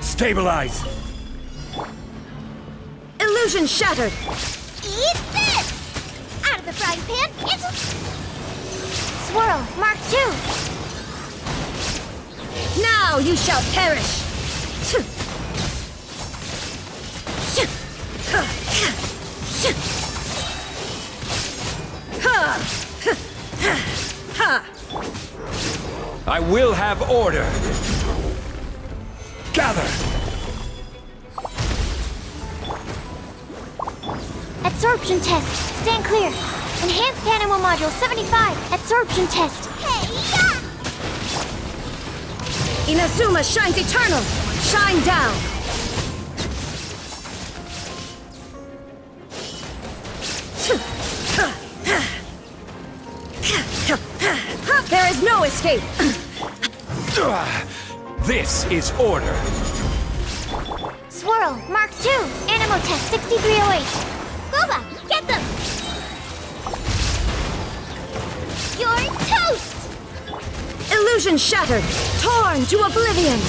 Stabilize! Illusion shattered! Eat this! Out of the frying pan, into... Swirl, Mark II! Now you shall perish! I will have order! Gather! Absorption test. Stand clear. Enhanced Anemo Module 75. Absorption test. Hey, yeah! Inazuma shines eternal. Shine down. There is no escape. This is order. Swirl, Mark II, Anemo Test 6308. Boba, get them! You're toast! Illusion shattered, torn to oblivion.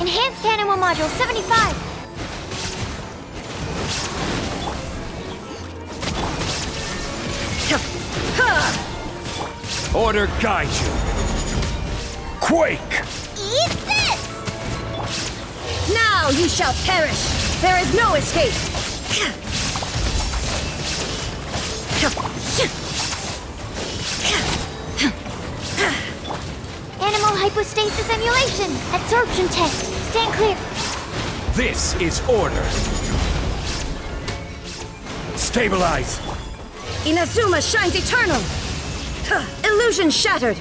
Enhanced Anemo Module 75. Order guide you. Quake! Eat this! Now you shall perish! There is no escape! Animal hypostasis emulation! Absorption test! Stand clear! This is order! Stabilize! Inazuma shines eternal! Illusion shattered!